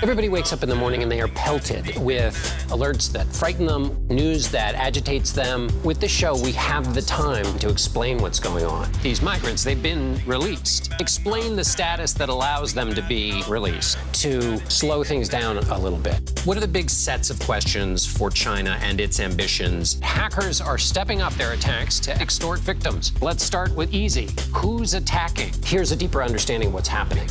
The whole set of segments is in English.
Everybody wakes up in the morning and they are pelted with alerts that frighten them, news that agitates them. With this show, we have the time to explain what's going on. These migrants, they've been released. Explain the status that allows them to be released, to slow things down a little bit. What are the big sets of questions for China and its ambitions? Hackers are stepping up their attacks to extort victims. Let's start with easy. Who's attacking? Here's a deeper understanding of what's happening.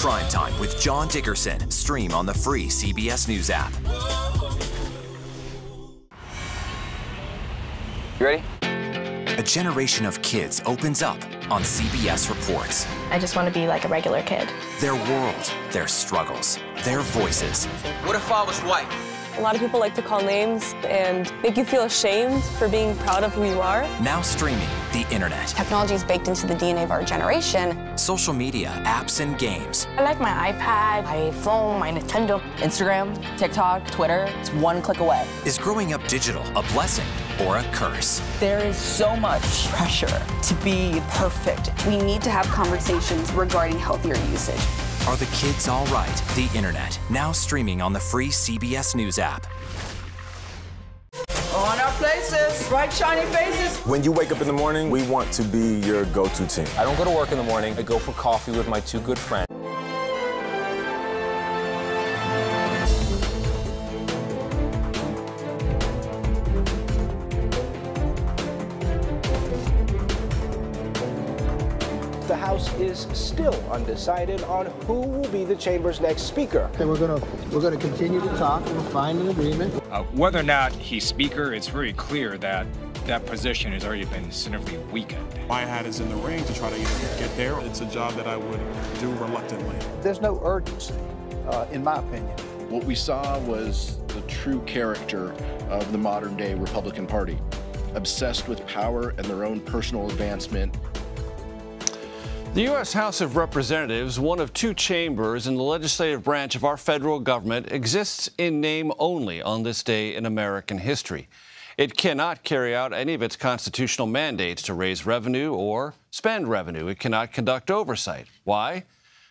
Primetime with John Dickerson. Stream on the free CBS News app. You ready? A generation of kids opens up on CBS Reports. I just want to be like a regular kid. Their world, their struggles, their voices. What if I was white? A lot of people like to call names and make you feel ashamed for being proud of who you are. Now streaming the internet. Technology is baked into the DNA of our generation. Social media, apps, and games. I like my iPad, my phone, my Nintendo. Instagram, TikTok, Twitter, it's one click away. Is growing up digital a blessing or a curse? There is so much pressure to be perfect. We need to have conversations regarding healthier usage. Are the kids all right? The internet, now streaming on the free CBS News app. On our places, bright, shiny faces. When you wake up in the morning, we want to be your go-to team. I don't go to work in the morning. I go for coffee with my two good friends. The House is still undecided on who will be the chamber's next speaker. Okay, we're gonna continue to talk and we'll find an agreement. Whether or not he's speaker, it's very clear that that position has already been significantly weakened. My hat is in the ring to try to get there. It's a job that I would do reluctantly. There's no urgency, in my opinion. What we saw was the true character of the modern-day Republican Party, obsessed with power and their own personal advancement. The U.S. House of Representatives, one of two chambers in the legislative branch of our federal government, exists in name only on this day in American history. It cannot carry out any of its constitutional mandates to raise revenue or spend revenue. It cannot conduct oversight. Why?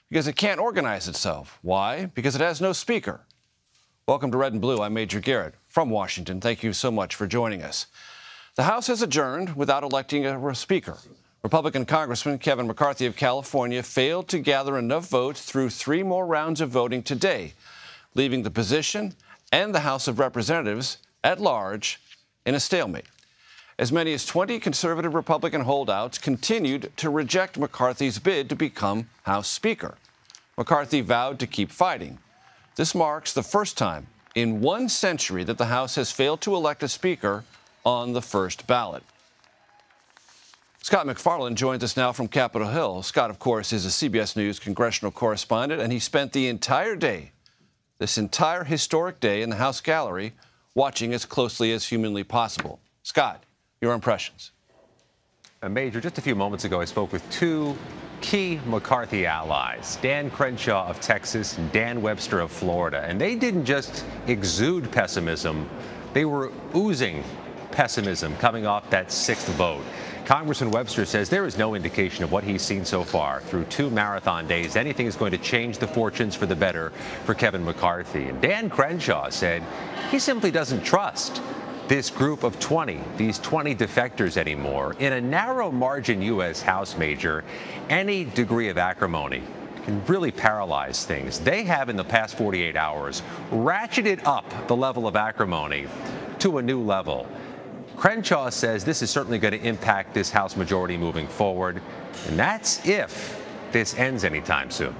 Because it can't organize itself. Why? Because it has no speaker. Welcome to Red and Blue. I'm Major Garrett from Washington. Thank you so much for joining us. The House has adjourned without electing a speaker. Republican Congressman Kevin McCarthy of California failed to gather enough votes through three more rounds of voting today, leaving the position and the House of Representatives at large in a stalemate. As many as 20 conservative Republican holdouts continued to reject McCarthy's bid to become House Speaker. McCarthy vowed to keep fighting. This marks the first time in 1 century that the House has failed to elect a speaker on the first ballot. Scott McFarland joins us now from Capitol Hill. Scott, of course, is a CBS News congressional correspondent, and he spent the entire day, this entire historic day in the House gallery, watching as closely as humanly possible. Scott, your impressions. Major, just a few moments ago, I spoke with two key McCarthy allies, Dan Crenshaw of Texas and Dan Webster of Florida, and they didn't just exude pessimism, they were oozing pessimism coming off that 6th vote. Congressman Webster says there is no indication of what he's seen so far through 2 marathon days. Anything is going to change the fortunes for the better for Kevin McCarthy. And Dan Crenshaw said he simply doesn't trust this group of 20, these 20 defectors anymore. In a narrow margin U.S. House, Major, any degree of acrimony can really paralyze things. They have, in the past 48 hours, ratcheted up the level of acrimony to a new level. Crenshaw says this is certainly going to impact this House majority moving forward, and that's if this ends anytime soon.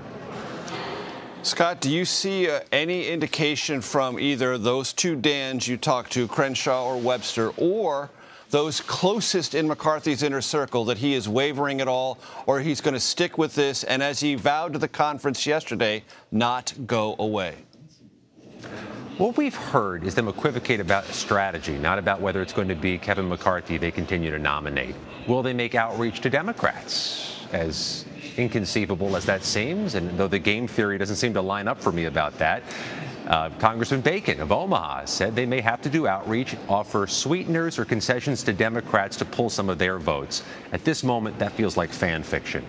Scott, do you see any indication from either those two Dans you talked to, Crenshaw or Webster, or those closest in McCarthy's inner circle, that he is wavering at all, or he's going to stick with this and, as he vowed to the conference yesterday, not go away? What we've heard is them equivocate about strategy, not about whether it's going to be Kevin McCarthy they continue to nominate. Will they make outreach to Democrats? As inconceivable as that seems, and though the game theory doesn't seem to line up for me about that, Congressman Bacon of Omaha said they may have to do outreach, offer sweeteners or concessions to Democrats to pull some of their votes. At this moment, that feels like fan fiction.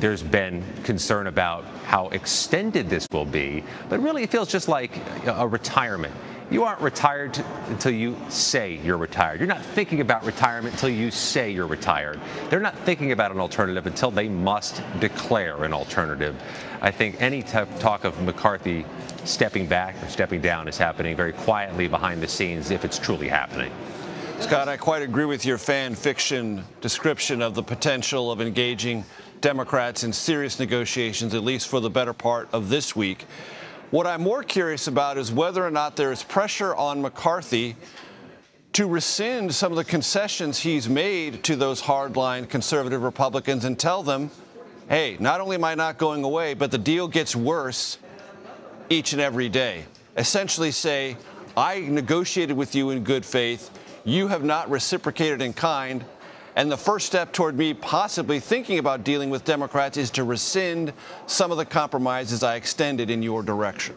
There's been concern about how extended this will be, but really it feels just like a retirement. You aren't retired until you say you're retired. You're not thinking about retirement until you say you're retired. They're not thinking about an alternative until they must declare an alternative. I think any talk of McCarthy stepping back or stepping down is happening very quietly behind the scenes, if it's truly happening. Scott, I quite agree with your fan fiction description of the potential of engaging Democrats in serious negotiations, at least for the better part of this week. What I'm more curious about is whether or not there is pressure on McCarthy to rescind some of the concessions he's made to those hardline conservative Republicans and tell them, hey, not only am I not going away, but the deal gets worse each and every day. Essentially say, I negotiated with you in good faith. You have not reciprocated in kind. And the first step toward me possibly thinking about dealing with Democrats is to rescind some of the compromises I extended in your direction.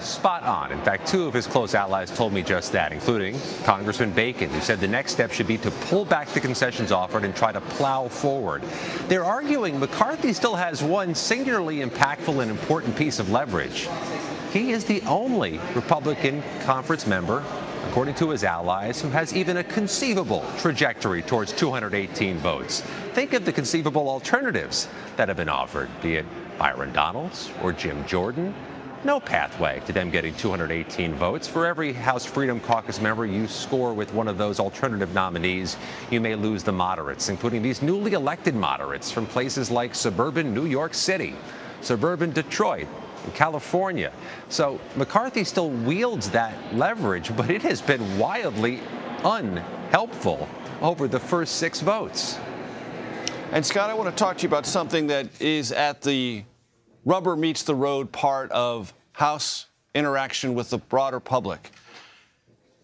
Spot on. In fact, two of his close allies told me just that, including Congressman Bacon, who said the next step should be to pull back the concessions offered and try to plow forward. They're arguing McCarthy still has one singularly impactful and important piece of leverage. He is the only Republican conference member, according to his allies, who has even a conceivable trajectory towards 218 votes. Think of the conceivable alternatives that have been offered, be it Byron Donalds or Jim Jordan. No pathway to them getting 218 votes. For every House Freedom Caucus member you score with one of those alternative nominees, you may lose the moderates, including these newly elected moderates from places like suburban New York City, suburban Detroit, in California. So McCarthy still wields that leverage, but it has been wildly unhelpful over the first 6 votes. And Scott, I want to talk to you about something that is at the rubber meets the road part of House interaction with the broader public.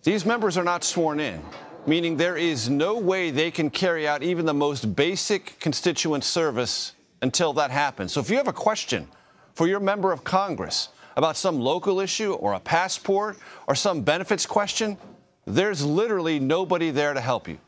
These members are not sworn in, meaning there is no way they can carry out even the most basic constituent service until that happens. So if you have a question for your member of Congress about some local issue or a passport or some benefits question, there's literally nobody there to help you.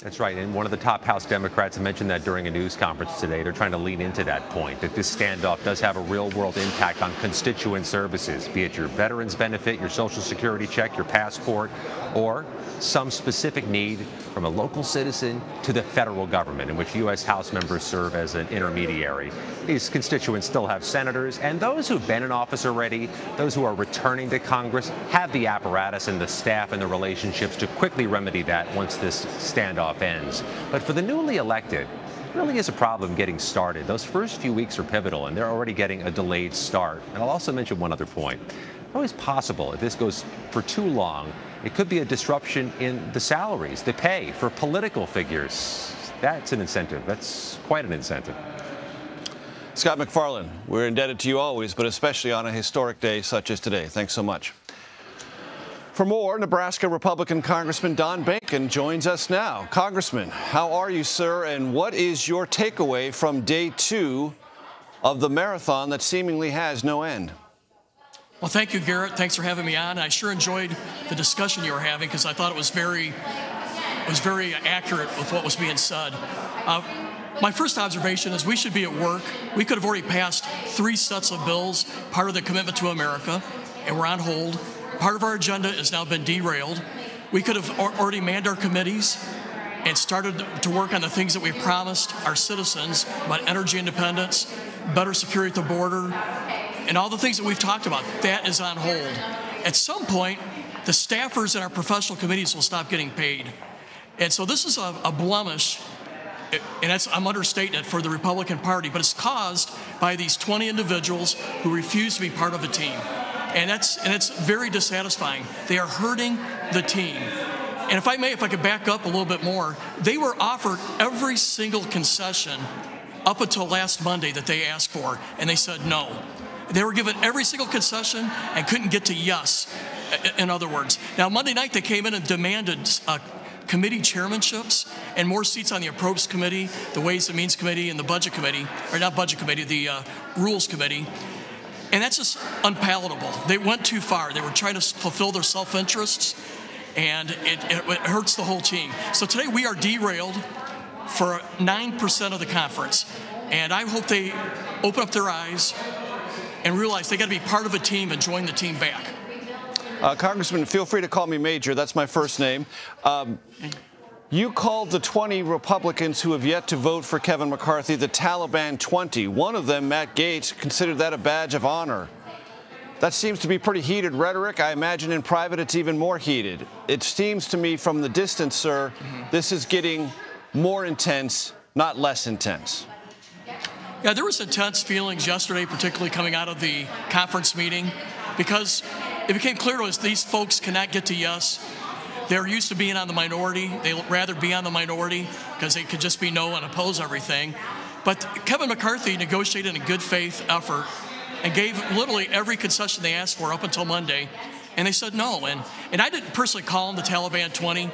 That's right, and one of the top House Democrats mentioned that during a news conference today. They're trying to lean into that point, that this standoff does have a real-world impact on constituent services, be it your veterans benefit, your Social Security check, your passport, or some specific need from a local citizen to the federal government, in which U.S. House members serve as an intermediary. These constituents still have senators, and those who've been in office already, those who are returning to Congress, have the apparatus and the staff and the relationships to quickly remedy that once this standoff ends. But for the newly elected, it really is a problem getting started. Those first few weeks are pivotal, and they're already getting a delayed start. And I'll also mention one other point. It's always possible, if this goes for too long, it could be a disruption in the salaries, the pay for political figures. That's an incentive. That's quite an incentive. Scott McFarlane, we're indebted to you always, but especially on a historic day such as today. Thanks so much. For more, Nebraska Republican Congressman Don Bacon joins us now. Congressman, how are you, sir, and what is your takeaway from day 2 of the marathon that seemingly has no end? Well, thank you, Garrett. Thanks for having me on. I sure enjoyed the discussion you were having because I thought it was very accurate with what was being said. My first observation is we should be at work. We could have already passed 3 sets of bills, part of the commitment to America, and we're on hold. Part of our agenda has now been derailed. We could have already manned our committees and started to work on the things that we promised our citizens about energy independence, better security at the border, and all the things that we've talked about. That is on hold. At some point, the staffers in our professional committees will stop getting paid. And so this is a blemish, and I'm understating it, for the Republican Party, but it's caused by these 20 individuals who refuse to be part of a team. And it's very dissatisfying. They are hurting the team. And if I may, if I could back up a little bit more, they were offered every single concession up until last Monday that they asked for, and they said no. They were given every single concession and couldn't get to yes, in other words. Now, Monday night, they came in and demanded committee chairmanships and more seats on the Appropriations Committee, the Ways and Means Committee, and the Budget Committee, or not Budget Committee, the Rules Committee. And that's just unpalatable. They went too far. They were trying to fulfill their self-interests, and it hurts the whole team. So today we are derailed for 9% of the conference. And I hope they open up their eyes and realize they got to be part of a team and join the team back. Congressman, feel free to call me Major. That's my first name. You called the 20 Republicans who have yet to vote for Kevin McCarthy the Taliban 20. One of them, Matt Gaetz, considered that a badge of honor. That seems to be pretty heated rhetoric. I imagine in private it's even more heated. It seems to me from the distance, sir, this is getting more intense, not less intense. Yeah, there was intense feelings yesterday, particularly coming out of the conference meeting, because it became clear to us these folks cannot get to yes. They're used to being on the minority. They'd rather be on the minority because they could just be no and oppose everything. But Kevin McCarthy negotiated in a good faith effort and gave literally every concession they asked for up until Monday, and they said no. And I didn't personally call them the Taliban 20.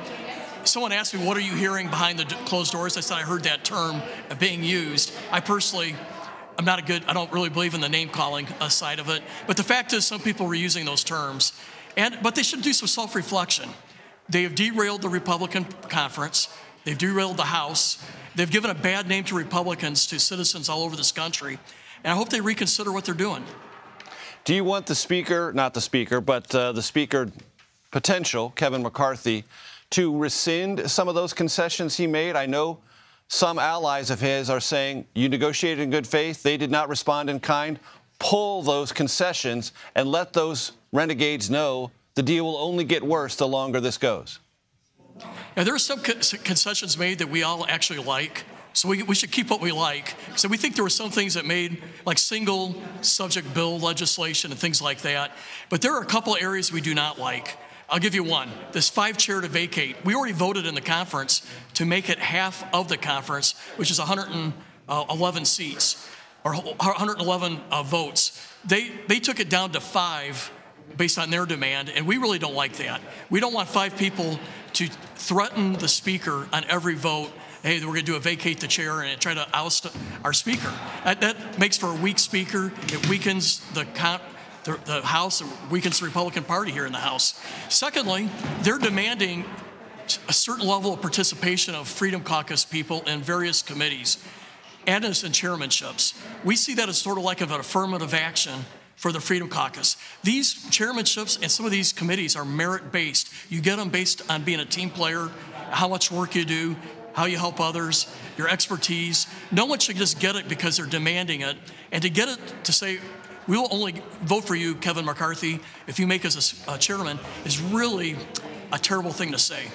Someone asked me, what are you hearing behind the closed doors? I said, I heard that term being used. I personally, I'm not a good, I don't really believe in the name calling side of it. But the fact is some people were using those terms. But they should do some self-reflection. They have derailed the Republican conference. They've derailed the House. They've given a bad name to Republicans, to citizens all over this country. And I hope they reconsider what they're doing. Do you want the speaker, not the speaker, but the speaker potential, Kevin McCarthy, to rescind some of those concessions he made? I know some allies of his are saying, you negotiated in good faith. They did not respond in kind. Pull those concessions and let those renegades know the deal will only get worse the longer this goes. Now, there are some concessions made that we all actually like, so we should keep what we like. So we think there were some things that made, like single subject bill legislation and things like that. But there are a couple areas we do not like. I'll give you one. This 5-chair to vacate. We already voted in the conference to make it half of the conference, which is 111 seats or 111 votes. They took it down to 5. Based on their demand, and we really don't like that. We don't want 5 people to threaten the speaker on every vote, hey, we're gonna do a vacate the chair and try to oust our speaker. That makes for a weak speaker. It weakens the House, it weakens the Republican Party here in the House. Secondly, they're demanding a certain level of participation of Freedom Caucus people in various committees and as in chairmanships. We see that as sort of like an affirmative action for the Freedom Caucus. These chairmanships and some of these committees are merit-based. You get them based on being a team player, how much work you do, how you help others, your expertise. No one should just get it because they're demanding it. And to get it to say, we will only vote for you, Kevin McCarthy, if you make us a chairman, is really a terrible thing to say.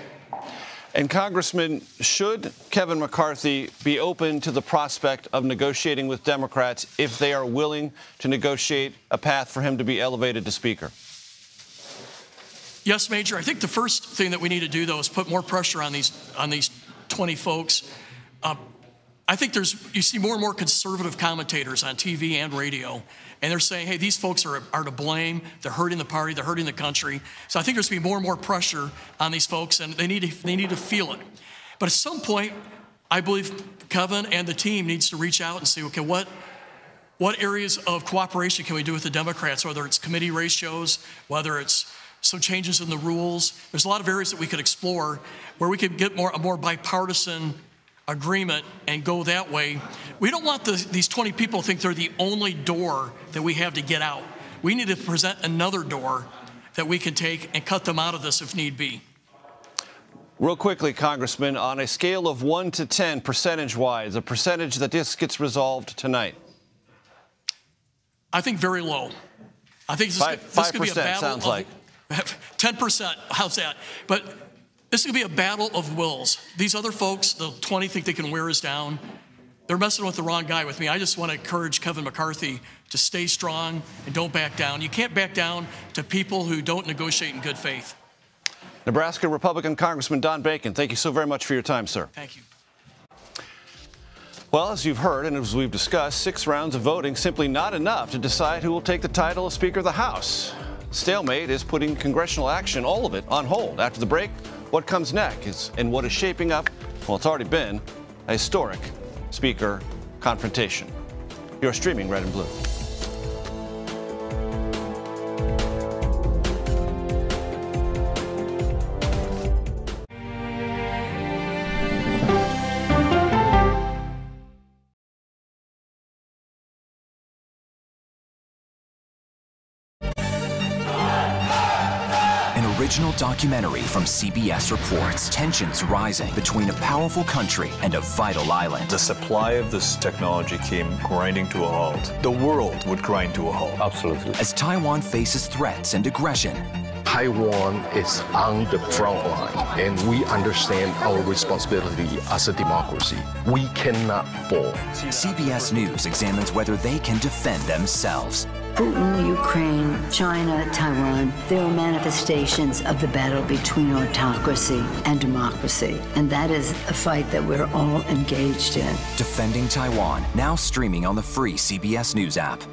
And Congressman, should Kevin McCarthy be open to the prospect of negotiating with Democrats if they are willing to negotiate a path for him to be elevated to Speaker? Yes, Major. I think the first thing that we need to do, though, is put more pressure on these 20 folks. I think you see more and more conservative commentators on TV and radio, and they're saying, hey, these folks are to blame. They're hurting the party. They're hurting the country. So I think there's going to be more and more pressure on these folks, and they need to feel it. But at some point, I believe Kevin and the team needs to reach out and say, okay, what areas of cooperation can we do with the Democrats, whether it's committee ratios, whether it's some changes in the rules. There's a lot of areas that we could explore where we could get a more bipartisan agreement and go that way. We don't want these 20 people to think they're the only door that we have to get out. We need to present another door that we can take and cut them out of this if need be. Real quickly, Congressman, on a scale of 1 to 10, percentage-wise, a percentage that this gets resolved tonight? I think very low. I think this could be a battle. 5% sounds like. 10%, how's that? But this is going to be a battle of wills. These other folks, the 20, think they can wear us down. They're messing with the wrong guy with me. I just want to encourage Kevin McCarthy to stay strong and don't back down. You can't back down to people who don't negotiate in good faith. Nebraska Republican Congressman Don Bacon, thank you so very much for your time, sir. Thank you. Well, as you've heard and as we've discussed, 6 rounds of voting simply not enough to decide who will take the title of Speaker of the House. Stalemate is putting congressional action, all of it, on hold. After the break, what comes next and what is shaping up, well, it's already been a historic speaker confrontation. You're streaming Red and Blue. original documentary from CBS Reports. Tensions rising between a powerful country and a vital island. The supply of this technology came grinding to a halt. The world would grind to a halt. Absolutely. As Taiwan faces threats and aggression, Taiwan is on the front line, and we understand our responsibility as a democracy. We cannot fall. CBS News examines whether they can defend themselves. Putin, Ukraine, China, Taiwan, they are manifestations of the battle between autocracy and democracy, and that is a fight that we're all engaged in. Defending Taiwan, now streaming on the free CBS News app.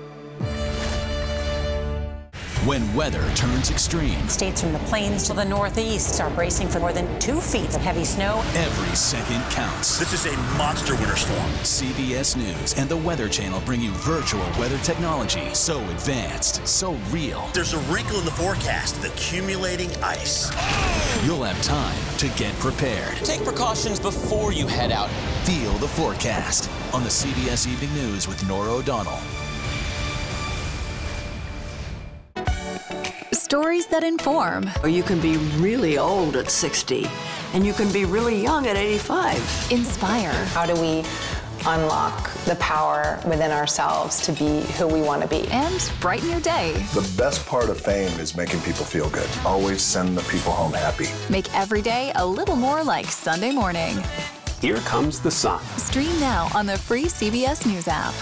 When weather turns extreme, states from the plains to the northeast are bracing for more than 2 feet of heavy snow. Every second counts. This is a monster winter storm. CBS News and the Weather Channel bring you virtual weather technology so advanced, so real. There's a wrinkle in the forecast, the accumulating ice. Oh! You'll have time to get prepared. Take precautions before you head out. Feel the forecast on the CBS Evening News with Nora O'Donnell. Stories that inform. Or you can be really old at 60, and you can be really young at 85. Inspire. How do we unlock the power within ourselves to be who we want to be? And brighten your day. The best part of fame is making people feel good. Always send the people home happy. Make every day a little more like Sunday morning. Here comes the sun. Stream now on the free CBS News app.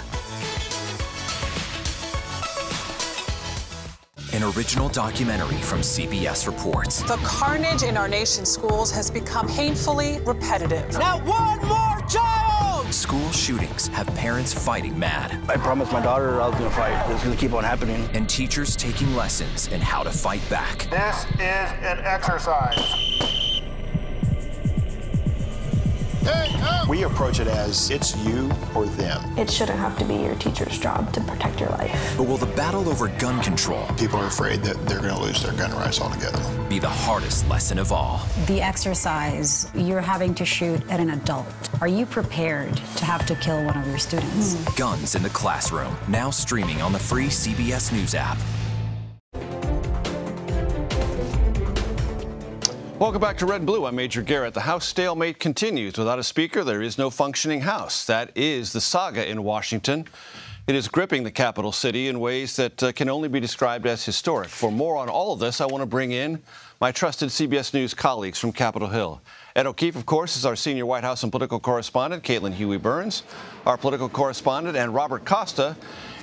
An original documentary from CBS Reports. The carnage in our nation's schools has become painfully repetitive. Not one more child! School shootings have parents fighting mad. I promised my daughter I was going to fight. It's going to keep on happening. And teachers taking lessons in how to fight back. This is an exercise. We approach it as it's you or them. It shouldn't have to be your teacher's job to protect your life. But will the battle over gun control, people are afraid that they're going to lose their gun rights altogether, be the hardest lesson of all? The exercise, you're having to shoot at an adult. Are you prepared to have to kill one of your students? Guns in the Classroom, now streaming on the free CBS News app. Welcome back to Red and Blue. I'm Major Garrett. The House stalemate continues. Without a speaker, there is no functioning House. That is the saga in Washington. It is gripping the capital city in ways that can only be described as historic. For more on all of this, I want to bring in my trusted CBS News colleagues from Capitol Hill. Ed O'Keefe, of course, is our senior White House and political correspondent. Caitlin Huey Burns, our political correspondent. And Robert Costa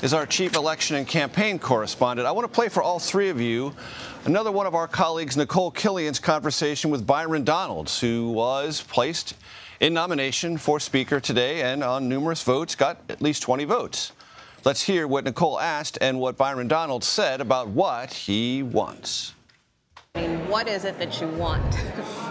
is our chief election and campaign correspondent. I want to play for all three of you another one of our colleagues, Nicole Killian's conversation with Byron Donalds, who was placed in nomination for Speaker today and on numerous votes got at least 20 votes. Let's hear what Nicole asked and what Byron Donalds said about what he wants. I mean, what is it that you want?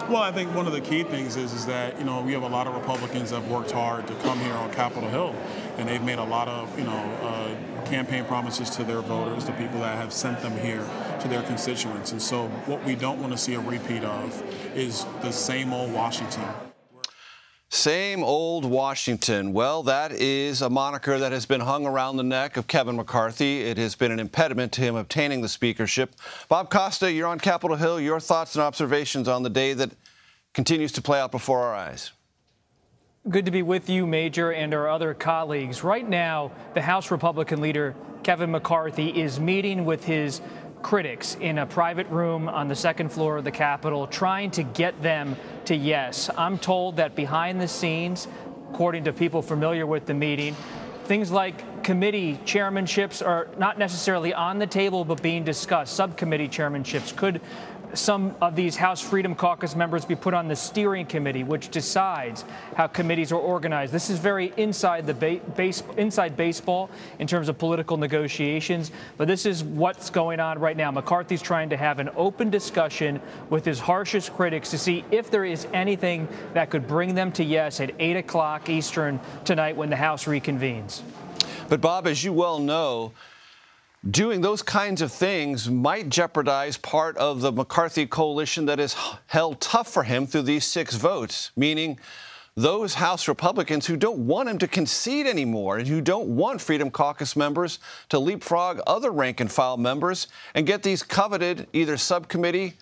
Well, I think one of the key things is that, you know, we have a lot of Republicans that have worked hard to come here on Capitol Hill, and they've made a lot of, you know, campaign promises to their voters, the people that have sent them here, to their constituents. And so what we don't want to see a repeat of is the same old Washington. Same old Washington. Well, that is a moniker that has been hung around the neck of Kevin McCarthy. It has been an impediment to him obtaining the speakership. Bob Costa, you're on Capitol Hill. Your thoughts and observations on the day that continues to play out before our eyes. Good to be with you, Major, and our other colleagues. Right now, the House Republican leader, Kevin McCarthy, is meeting with his critics in a private room on the second floor of the Capitol, trying to get them to yes. I'm told that behind the scenes, according to people familiar with the meeting, things like committee chairmanships are not necessarily on the table but being discussed. Subcommittee chairmanships. Could some of these House Freedom Caucus members be put on the steering committee, which decides how committees are organized? This is very inside the inside baseball in terms of political negotiations, but this is what's going on right now. McCarthy's trying to have an open discussion with his harshest critics to see if there is anything that could bring them to yes at 8 o'clock Eastern tonight when the House reconvenes. But, Bob, as you well know, doing those kinds of things might jeopardize part of the McCarthy coalition that is held tough for him through these 6 votes, meaning those House Republicans who don't want him to concede anymore and who don't want Freedom Caucus members to leapfrog other rank-and-file members and get these coveted either subcommittee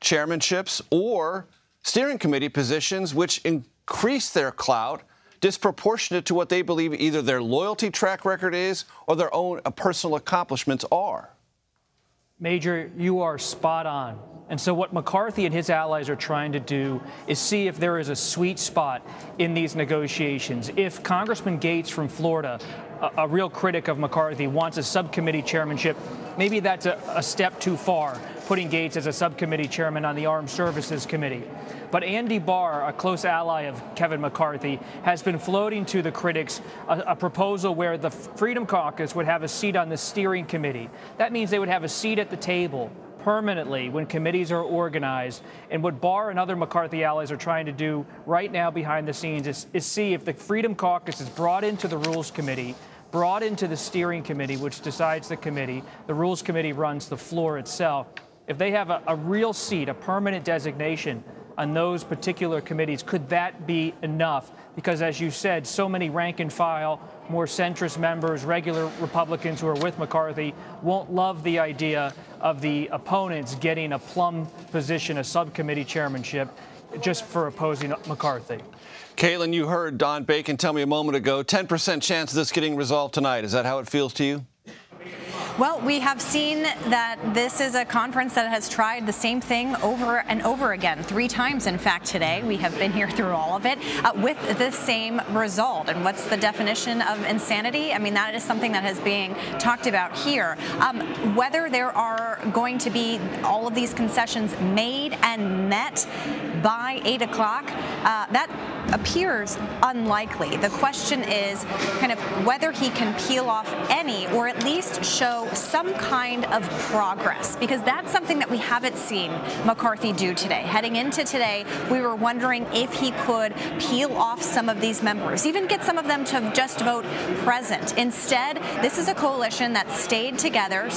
chairmanships or steering committee positions, which increase their clout disproportionate to what they believe either their loyalty track record is or their own personal accomplishments are. Major, you are spot on. And so what McCarthy and his allies are trying to do is see if there is a sweet spot in these negotiations. If Congressman Gaetz from Florida, a real critic of McCarthy, wants a subcommittee chairmanship, maybe that's a step too far, putting Gaetz as a subcommittee chairman on the Armed Services Committee. But Andy Barr, a close ally of Kevin McCarthy, has been floating to the critics a proposal where the Freedom Caucus would have a seat on the steering committee. That means they would have a seat at the table permanently when committees are organized. And what Barr and other McCarthy allies are trying to do right now behind the scenes is see if the Freedom Caucus is brought into the Rules Committee, brought into the Steering Committee, which decides the committee. The Rules Committee runs the floor itself. If they have a real seat, a permanent designation on those particular committees, could that be enough? Because as you said, so many rank and file, more centrist members, regular Republicans who are with McCarthy won't love the idea of the opponents getting a plum position, a subcommittee chairmanship, just for opposing McCarthy. Caitlin, you heard Don Bacon tell me a moment ago, 10% chance of this getting resolved tonight. Is that how it feels to you? Well, we have seen that this is a conference that has tried the same thing over and over again, 3 times, in fact, today. We have been here through all of it with the same result. And what's the definition of insanity? I mean, that is something that is being talked about here. Whether there are going to be all of these concessions made and met by 8 o'clock, that appears unlikely. The question is kind of whether he can peel off any or at least show some kind of progress, because that's something that we haven't seen McCarthy do today. Heading into today, we were wondering if he could peel off some of these members, even get some of them to just vote present. Instead, this is a coalition that stayed together,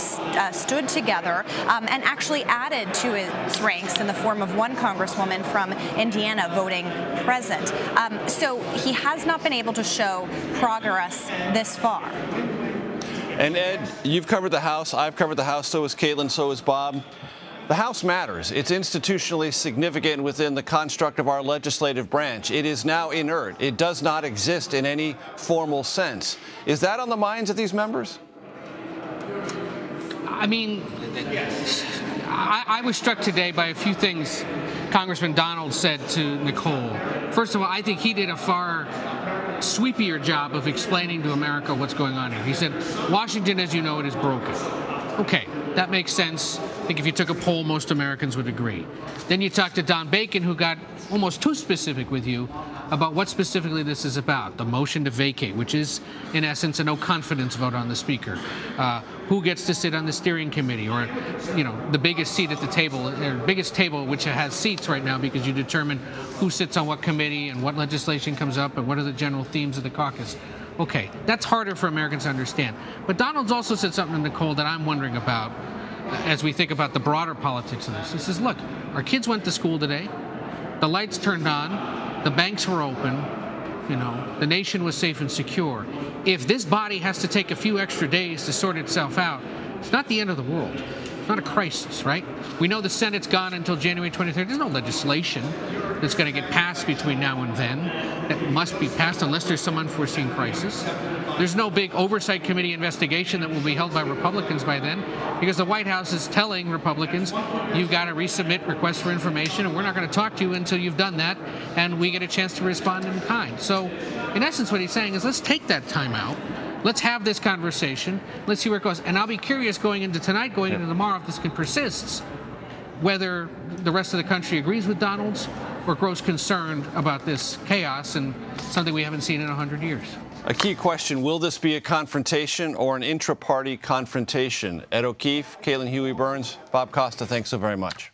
stood together, and actually added to its ranks in the form of one congresswoman from Indiana voting present. So he has not been able to show progress this far. And Ed, you've covered the House, I've covered the House, so has Caitlin, so has Bob. The House matters. It's institutionally significant within the construct of our legislative branch. It is now inert. It does not exist in any formal sense. Is that on the minds of these members? I mean, I was struck today by a few things Congressman Donalds said to Nicole. First of all, I think he did a far sweepier job of explaining to America what's going on here. He said, Washington, as you know it, is broken. Okay, that makes sense. I think if you took a poll, most Americans would agree. Then you talked to Don Bacon, who got almost too specific with you about what specifically this is about. The motion to vacate, which is, in essence, a no-confidence vote on the Speaker. Who gets to sit on the steering committee, or, you know, the biggest seat at the table, or biggest table which has seats right now, because you determine who sits on what committee and what legislation comes up and what are the general themes of the caucus. Okay, that's harder for Americans to understand. But Donalds also said something to Nicole that I'm wondering about as we think about the broader politics of this. He says, look, our kids went to school today, the lights turned on, the banks were open, you know, the nation was safe and secure. If this body has to take a few extra days to sort itself out, it's not the end of the world. It's not a crisis, right? We know the Senate's gone until January 23rd. There's no legislation that's going to get passed between now and then that must be passed unless there's some unforeseen crisis. There's no big oversight committee investigation that will be held by Republicans by then, because the White House is telling Republicans, you've got to resubmit requests for information, and we're not going to talk to you until you've done that, and we get a chance to respond in kind. So, in essence, what he's saying is, let's take that time out. Let's have this conversation. Let's see where it goes. And I'll be curious going into tonight, going into tomorrow, if this persists, whether the rest of the country agrees with Donalds or grows concerned about this chaos and something we haven't seen in 100 years. A key question, will this be a confrontation or an intra-party confrontation? Ed O'Keefe, Caitlin Huey Burns, Bob Costa, thanks so very much.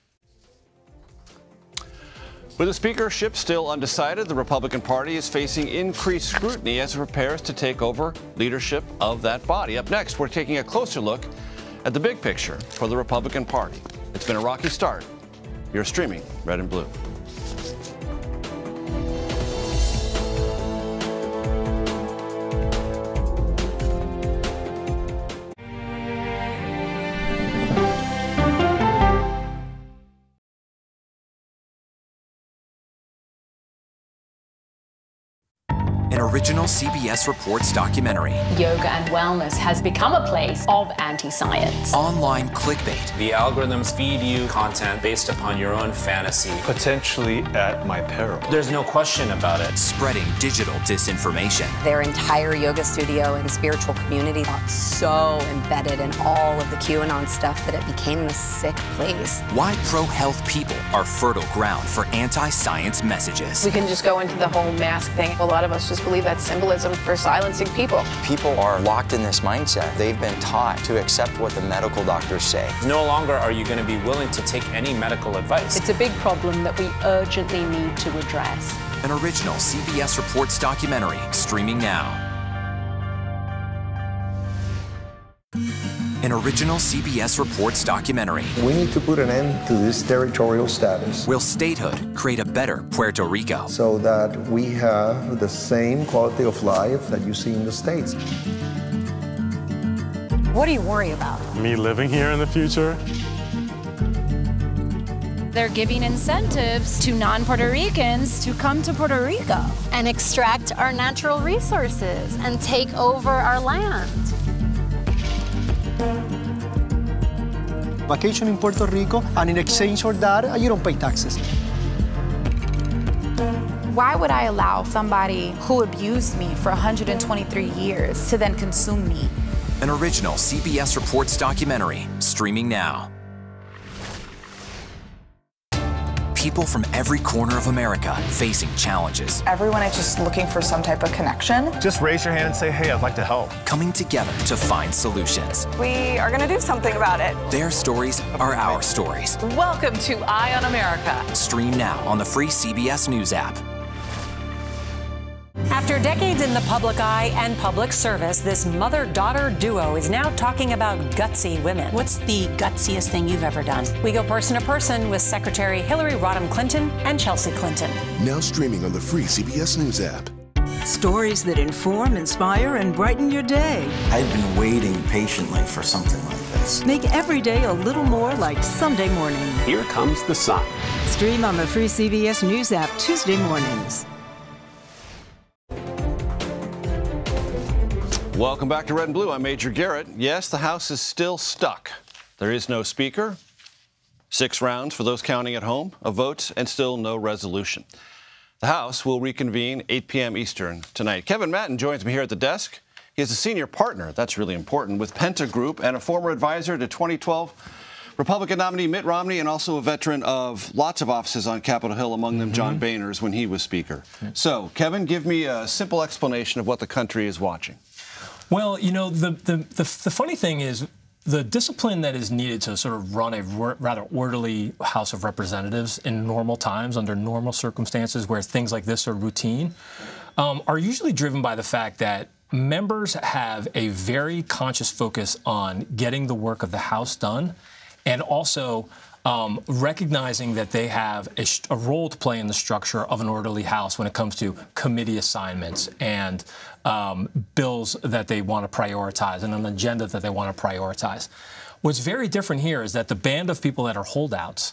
With the speakership still undecided, the Republican Party is facing increased scrutiny as it prepares to take over leadership of that body. Up next, we're taking a closer look at the big picture for the Republican Party. It's been a rocky start. You're streaming Red and Blue. an original CBS Reports documentary. Yoga and wellness has become a place of anti-science. Online clickbait. The algorithms feed you content based upon your own fantasy. Potentially at my peril. There's no question about it. Spreading digital disinformation. Their entire yoga studio and spiritual community got so embedded in all of the QAnon stuff that it became this sick place. Why pro-health people are fertile ground for anti-science messages. We can just go into the whole mask thing. A lot of us just believe that's symbolism for silencing people. People are locked in this mindset. They've been taught to accept what the medical doctors say. No longer are you going to be willing to take any medical advice. It's a big problem that we urgently need to address. An original CBS Reports documentary streaming now. An original CBS Reports documentary. We need to put an end to this territorial status. Will statehood create a better Puerto Rico? So that we have the same quality of life that you see in the States. What do you worry about? Me living here in the future? They're giving incentives to non-Puerto Ricans to come to Puerto Rico and extract our natural resources and take over our land. Vacation in Puerto Rico, and in exchange for that, you don't pay taxes. Why would I allow somebody who abused me for 123 years to then consume me? An original CBS Reports documentary, streaming now. People from every corner of America facing challenges. Everyone is just looking for some type of connection. Just raise your hand and say, hey, I'd like to help. Coming together to find solutions. We are going to do something about it. Their stories are our stories. Welcome to Eye on America. Stream now on the free CBS News app. After decades in the public eye and public service, this mother-daughter duo is now talking about gutsy women. What's the gutsiest thing you've ever done? We go person to person with Secretary Hillary Rodham Clinton and Chelsea Clinton. Now streaming on the free CBS News app. Stories that inform, inspire, and brighten your day. I've been waiting patiently for something like this. Make every day a little more like Sunday morning. Here comes the sun. Stream on the free CBS News app Tuesday mornings. Welcome back to Red and Blue. I'm Major Garrett. Yes, the House is still stuck. There is no speaker. 6 rounds for those counting at home, a vote, and still no resolution. The House will reconvene 8 p.m. Eastern tonight. Kevin Madden joins me here at the desk. He is a senior partner, that's really important, with Penta Group and a former advisor to 2012 Republican nominee Mitt Romney, and also a veteran of lots of offices on Capitol Hill, among them John Boehner's when he was speaker. So, Kevin, give me a simple explanation of what the country is watching. Well, you know, the funny thing is the discipline that is needed to sort of run a rather orderly House of Representatives in normal times, under normal circumstances where things like this are routine, are usually driven by the fact that members have a very conscious focus on getting the work of the House done and also recognizing that they have a role to play in the structure of an orderly House when it comes to committee assignments and bills that they want to prioritize and an agenda that they want to prioritize. What's very different here is that the band of people that are holdouts,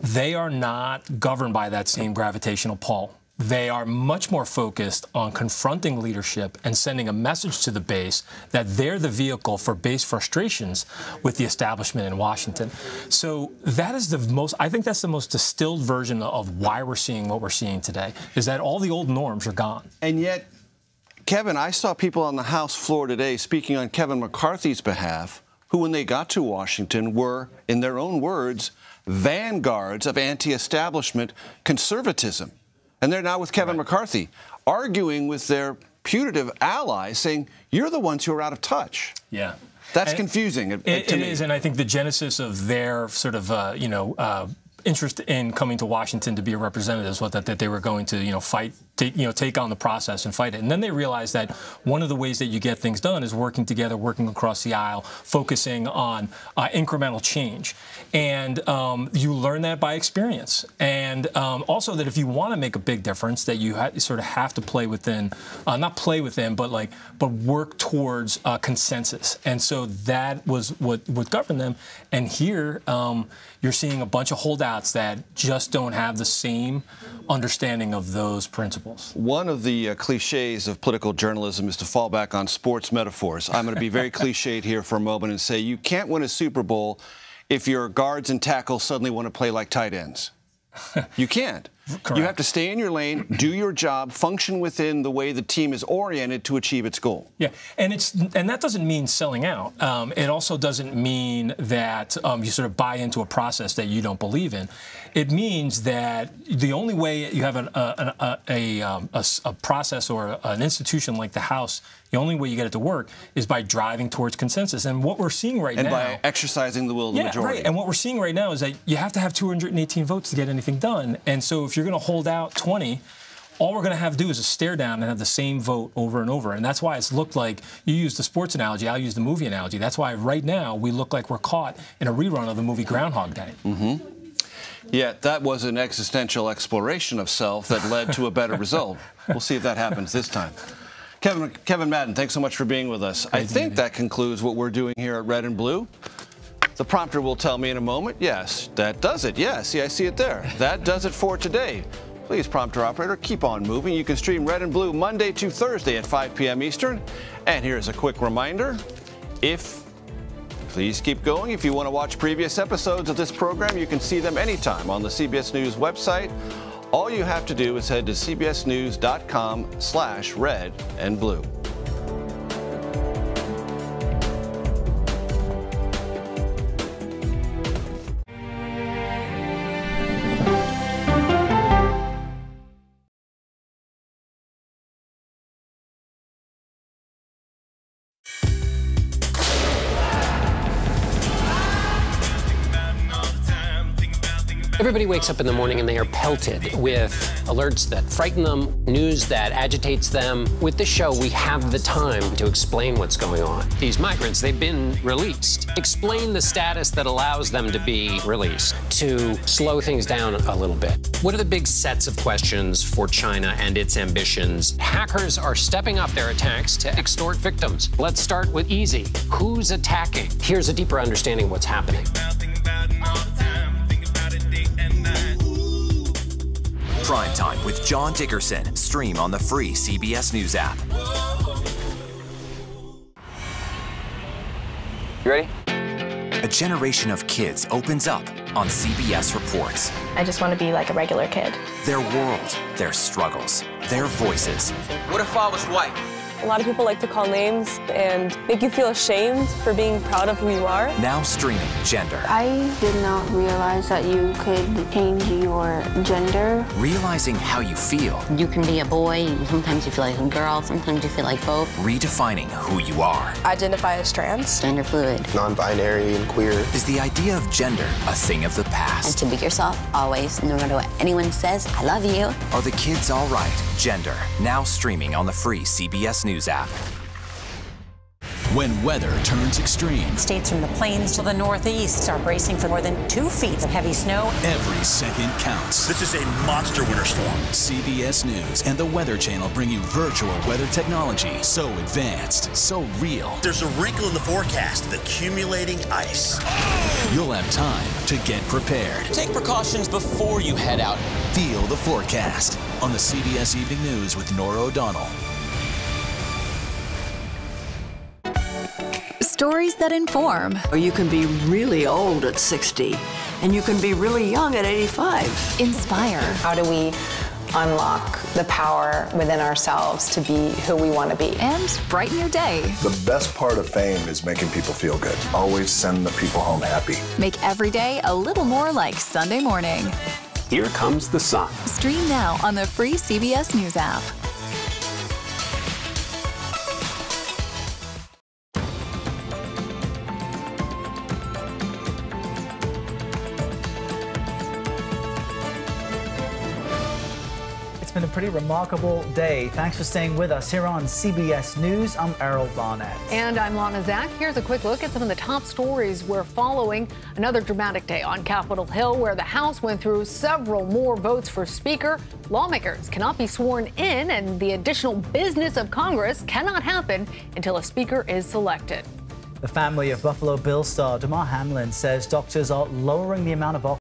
they are not governed by that same gravitational pull. They are much more focused on confronting leadership and sending a message to the base that they're the vehicle for base frustrations with the establishment in Washington. So that is the most, I think that's the most distilled version of why we're seeing what we're seeing today, is that all the old norms are gone. And yet, Kevin, I saw people on the House floor today speaking on Kevin McCarthy's behalf, who, when they got to Washington, were, in their own words, vanguards of anti-establishment conservatism. And they're now with Kevin McCarthy, arguing with their putative allies, saying, you're the ones who are out of touch. Yeah. That's confusing to me. It is, and I think the genesis of their sort of, you know, interest in coming to Washington to be a representative is what that they were going to, you know, fight, take on the process and fight it. And then they realized that one of the ways that you get things done is working together, working across the aisle, focusing on incremental change. And you learn that by experience. And also that if you want to make a big difference, that you sort of have to play within, not play within, but like, but work towards consensus. And so that was what governed them. And here you're seeing a bunch of holdouts that just don't have the same understanding of those principles. principles. One of the cliches of political journalism is to fall back on sports metaphors. I'm going to be very cliched here for a moment and say you can't win a Super Bowl if your guards and tackles suddenly want to play like tight ends. You can't. You have to stay in your lane, do your job, function within the way the team is oriented to achieve its goal. Yeah, and that doesn't mean selling out. It also doesn't mean that you sort of buy into a process that you don't believe in. It means that the only way you have a process or an institution like the House, the only way you get it to work is by driving towards consensus. And what we're seeing right now, and by exercising the will of the majority. Right. And what we're seeing right now is that you have to have 218 votes to get anything done. And so if you're going to hold out 20, all we're going to have to do is a stare down and have the same vote over and over. And that's why it's looked like, you use the sports analogy, I'll use the movie analogy. That's why right now we look like we're caught in a rerun of the movie Groundhog Day. Mm-hmm. Yeah, that was an existential exploration of self that led to a better result. We'll see if that happens this time. Kevin Madden, thanks so much for being with us. I think that concludes what we're doing here at Red and Blue. The prompter will tell me in a moment. Yes, that does it. Yes, yeah, I see it there. That does it for today. Please, prompter operator, keep on moving. You can stream Red and Blue Monday to Thursday at 5 p.m. Eastern. And here's a quick reminder. Please keep going. If you want to watch previous episodes of this program, you can see them anytime on the CBS News website. All you have to do is head to CBSNews.com/Red and Blue. Everybody wakes up in the morning and they are pelted with alerts that frighten them, news that agitates them. With this show, we have the time to explain what's going on. These migrants, they've been released. Explain the status that allows them to be released, to slow things down a little bit. What are the big sets of questions for China and its ambitions? Hackers are stepping up their attacks to extort victims. Let's start with easy. Who's attacking? Here's a deeper understanding of what's happening. Primetime with John Dickerson. Stream on the free CBS News app. You ready? A generation of kids opens up on CBS Reports. I just want to be like a regular kid. Their world, their struggles, their voices. What if I was white? A lot of people like to call names and make you feel ashamed for being proud of who you are. Now streaming Gender. I did not realize that you could change your gender. Realizing how you feel. You can be a boy, sometimes you feel like a girl, sometimes you feel like both. Redefining who you are. Identify as trans. Gender fluid. Non-binary and queer. Is the idea of gender a thing of the past? And to be yourself, always, no matter what anyone says, I love you. Are the kids all right? Gender. Now streaming on the free CBS News app. When weather turns extreme, states from the plains to the northeast are bracing for more than 2 feet of heavy snow. Every second counts. This is a monster winter storm. CBS News and the Weather Channel bring you virtual weather technology so advanced, so real. There's a wrinkle in the forecast, the accumulating ice. Oh! You'll have time to get prepared. Take precautions before you head out. Feel the forecast on the CBS Evening News with Nora O'Donnell. Stories that inform. You can be really old at 60, and you can be really young at 85. Inspire. How do we unlock the power within ourselves to be who we want to be? And brighten your day. The best part of fame is making people feel good. Always send the people home happy. Make every day a little more like Sunday morning. Here comes the sun. Stream now on the free CBS News app. It's been a pretty remarkable day. Thanks for staying with us here on CBS News. I'm Errol Barnett. And I'm Lana Zach. Here's a quick look at some of the top stories we're following. Another dramatic day on Capitol Hill, where the House went through several more votes for Speaker. Lawmakers cannot be sworn in, and the additional business of Congress cannot happen until a Speaker is selected. The family of Buffalo Bill star Demar Hamlin says doctors are lowering the amount of oxygen